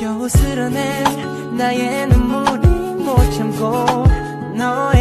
겨우 쓸어낸 나의 눈물이 못 참고 너의